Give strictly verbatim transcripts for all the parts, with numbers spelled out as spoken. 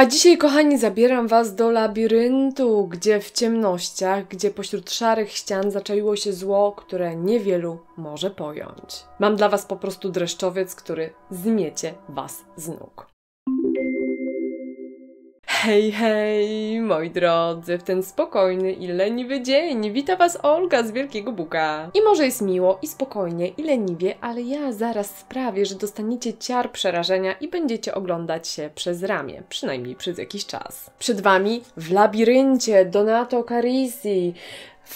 A dzisiaj, kochani, zabieram was do labiryntu, gdzie w ciemnościach, gdzie pośród szarych ścian zaczaiło się zło, które niewielu może pojąć. Mam dla was po prostu dreszczowiec, który zmiecie was z nóg. Hej, hej, moi drodzy, w ten spokojny i leniwy dzień wita was Olga z Wielkiego Buka. I może jest miło i spokojnie i leniwie, ale ja zaraz sprawię, że dostaniecie ciar przerażenia i będziecie oglądać się przez ramię, przynajmniej przez jakiś czas. Przed wami w labiryncie Donato Carrisi.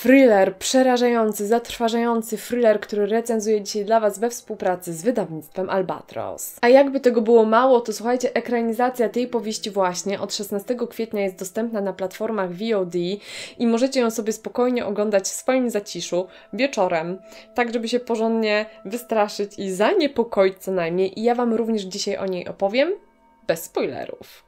Thriller przerażający, zatrważający thriller, który recenzuję dzisiaj dla was we współpracy z wydawnictwem Albatros. A jakby tego było mało, to słuchajcie, ekranizacja tej powieści właśnie od szesnastego kwietnia jest dostępna na platformach V O D i możecie ją sobie spokojnie oglądać w swoim zaciszu, wieczorem, tak żeby się porządnie wystraszyć i zaniepokoić co najmniej. I ja wam również dzisiaj o niej opowiem, bez spoilerów.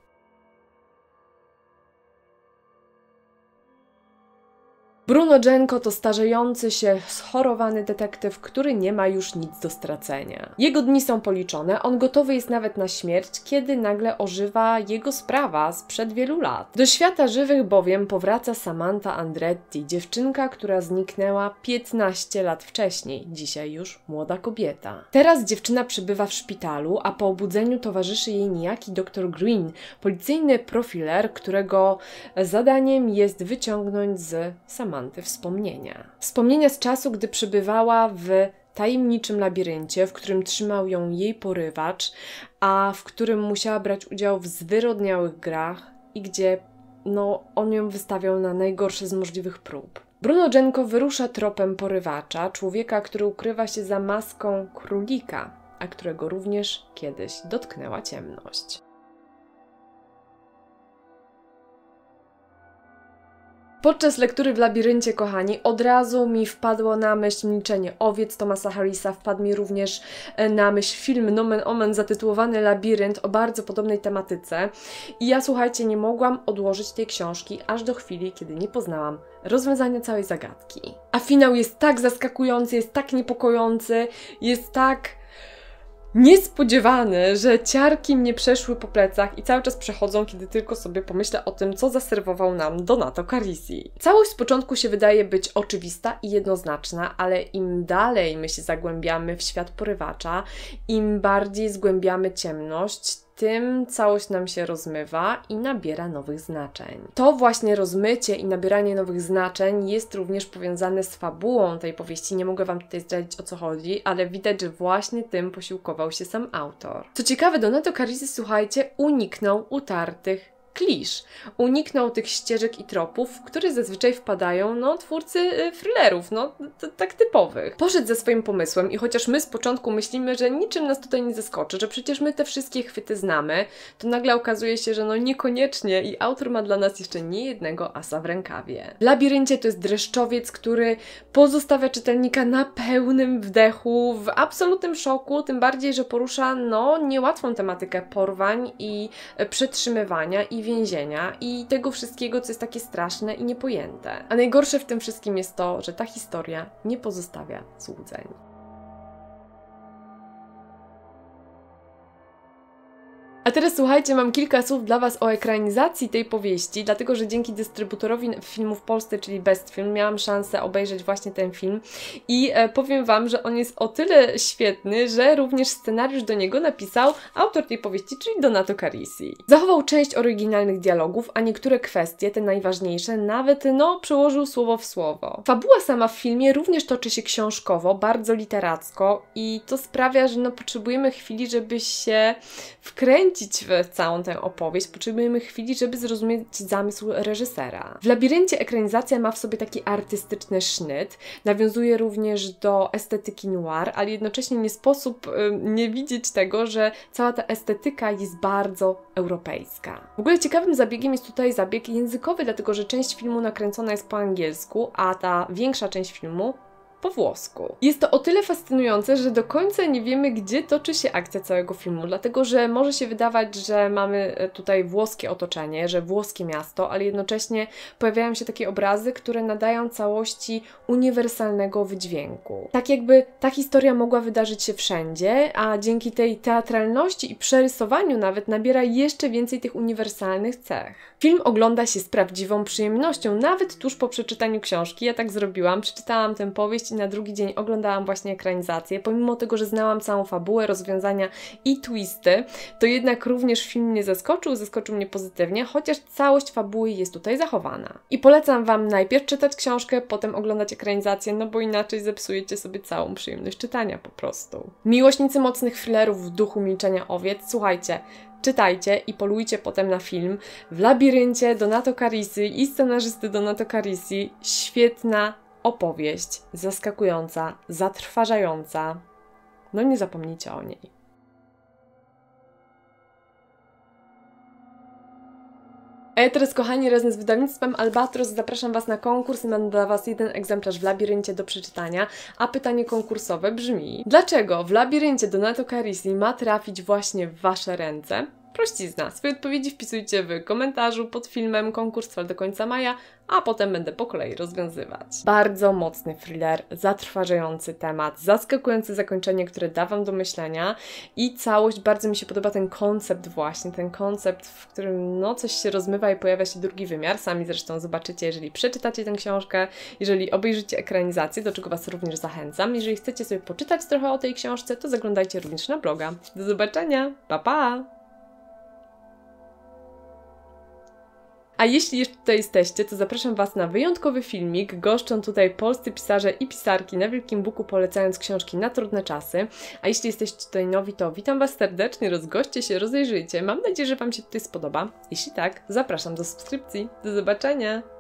Bruno Jenko to starzejący się, schorowany detektyw, który nie ma już nic do stracenia. Jego dni są policzone, on gotowy jest nawet na śmierć, kiedy nagle ożywa jego sprawa sprzed wielu lat. Do świata żywych bowiem powraca Samantha Andretti, dziewczynka, która zniknęła piętnaście lat wcześniej, dzisiaj już młoda kobieta. Teraz dziewczyna przebywa w szpitalu, a po obudzeniu towarzyszy jej niejaki dr Green, policyjny profiler, którego zadaniem jest wyciągnąć z Samantha wspomnienia. Wspomnienia z czasu, gdy przebywała w tajemniczym labiryncie, w którym trzymał ją jej porywacz, a w którym musiała brać udział w zwyrodniałych grach i gdzie no, on ją wystawiał na najgorsze z możliwych prób. Bruno Jenko wyrusza tropem porywacza, człowieka, który ukrywa się za maską królika, a którego również kiedyś dotknęła ciemność. Podczas lektury w labiryncie, kochani, od razu mi wpadło na myśl Milczenie owiec Tomasa Harrisa, wpadł mi również na myśl film nomen omen zatytułowany Labirynt o bardzo podobnej tematyce. I ja, słuchajcie, nie mogłam odłożyć tej książki aż do chwili, kiedy nie poznałam rozwiązania całej zagadki. A finał jest tak zaskakujący, jest tak niepokojący, jest tak niespodziewany, że ciarki mnie przeszły po plecach i cały czas przechodzą, kiedy tylko sobie pomyślę o tym, co zaserwował nam Donato Carrisi. Całość z początku się wydaje być oczywista i jednoznaczna, ale im dalej my się zagłębiamy w świat porywacza, im bardziej zgłębiamy ciemność, tym całość nam się rozmywa i nabiera nowych znaczeń. To właśnie rozmycie i nabieranie nowych znaczeń jest również powiązane z fabułą tej powieści. Nie mogę wam tutaj zdradzić, o co chodzi, ale widać, że właśnie tym posiłkował się sam autor. Co ciekawe, Donato Carrisi, słuchajcie, uniknął utartych klisz. Uniknął tych ścieżek i tropów, w które zazwyczaj wpadają no, twórcy thrillerów, no tak typowych. Poszedł ze swoim pomysłem i chociaż my z początku myślimy, że niczym nas tutaj nie zaskoczy, że przecież my te wszystkie chwyty znamy, to nagle okazuje się, że no niekoniecznie i autor ma dla nas jeszcze nie jednego asa w rękawie. W labiryncie to jest dreszczowiec, który pozostawia czytelnika na pełnym wdechu, w absolutnym szoku, tym bardziej, że porusza no niełatwą tematykę porwań i przetrzymywania i więzienia i tego wszystkiego, co jest takie straszne i niepojęte. A najgorsze w tym wszystkim jest to, że ta historia nie pozostawia złudzeń. A teraz słuchajcie, mam kilka słów dla was o ekranizacji tej powieści, dlatego że dzięki dystrybutorowi filmu w Polsce, czyli Best Film, miałam szansę obejrzeć właśnie ten film i e, powiem wam, że on jest o tyle świetny, że również scenariusz do niego napisał autor tej powieści, czyli Donato Carrisi. Zachował część oryginalnych dialogów, a niektóre kwestie, te najważniejsze, nawet no przełożył słowo w słowo. Fabuła sama w filmie również toczy się książkowo, bardzo literacko i to sprawia, że no potrzebujemy chwili, żeby się wkręcić w całą tę opowieść, potrzebujemy chwili, żeby zrozumieć zamysł reżysera. W labiryncie ekranizacja ma w sobie taki artystyczny sznyt, nawiązuje również do estetyki noir, ale jednocześnie nie sposób y, nie widzieć tego, że cała ta estetyka jest bardzo europejska. W ogóle ciekawym zabiegiem jest tutaj zabieg językowy, dlatego że część filmu nakręcona jest po angielsku, a ta większa część filmu po włosku. Jest to o tyle fascynujące, że do końca nie wiemy, gdzie toczy się akcja całego filmu, dlatego że może się wydawać, że mamy tutaj włoskie otoczenie, że włoskie miasto, ale jednocześnie pojawiają się takie obrazy, które nadają całości uniwersalnego wydźwięku. Tak jakby ta historia mogła wydarzyć się wszędzie, a dzięki tej teatralności i przerysowaniu nawet nabiera jeszcze więcej tych uniwersalnych cech. Film ogląda się z prawdziwą przyjemnością, nawet tuż po przeczytaniu książki. Ja tak zrobiłam, przeczytałam tę powieść i na drugi dzień oglądałam właśnie ekranizację. Pomimo tego, że znałam całą fabułę, rozwiązania i twisty, to jednak również film mnie zaskoczył, zaskoczył mnie pozytywnie, chociaż całość fabuły jest tutaj zachowana. I polecam Wam najpierw czytać książkę, potem oglądać ekranizację, no bo inaczej zepsujecie sobie całą przyjemność czytania po prostu. Miłośnicy mocnych thrillerów w duchu Milczenia owiec, słuchajcie, czytajcie i polujcie potem na film W labiryncie Donato Carrisi i scenarzysty Donato Carrisi. Świetna opowieść, zaskakująca, zatrważająca. No nie zapomnijcie o niej. A ja teraz, kochani, razem z wydawnictwem Albatros zapraszam Was na konkurs i mam dla Was jeden egzemplarz W labiryncie do przeczytania, a pytanie konkursowe brzmi: dlaczego W labiryncie Donato Carrisi ma trafić właśnie w Wasze ręce? Prościzna. Swoje odpowiedzi wpisujcie w komentarzu pod filmem. Konkurs trwa do końca maja, a potem będę po kolei rozwiązywać. Bardzo mocny thriller, zatrważający temat, zaskakujące zakończenie, które da Wam do myślenia i całość. Bardzo mi się podoba ten koncept właśnie, ten koncept, w którym no coś się rozmywa i pojawia się drugi wymiar. Sami zresztą zobaczycie, jeżeli przeczytacie tę książkę, jeżeli obejrzycie ekranizację, do czego Was również zachęcam. Jeżeli chcecie sobie poczytać trochę o tej książce, to zaglądajcie również na bloga. Do zobaczenia, pa pa! A jeśli jeszcze tutaj jesteście, to zapraszam Was na wyjątkowy filmik. Goszczą tutaj polscy pisarze i pisarki na Wielkim Buku, polecając książki na trudne czasy. A jeśli jesteście tutaj nowi, to witam Was serdecznie, rozgoście się, rozejrzyjcie. Mam nadzieję, że Wam się tutaj spodoba. Jeśli tak, zapraszam do subskrypcji. Do zobaczenia!